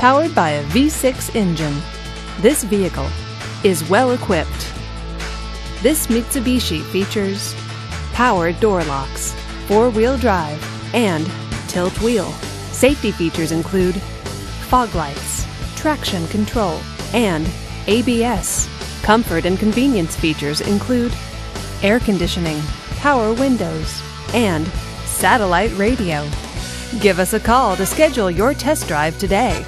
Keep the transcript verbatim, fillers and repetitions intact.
Powered by a V six engine, this vehicle is well equipped. This Mitsubishi features power door locks, four-wheel drive, and tilt wheel. Safety features include fog lights, traction control, and A B S. Comfort and convenience features include air conditioning, power windows, and satellite radio. Give us a call to schedule your test drive today.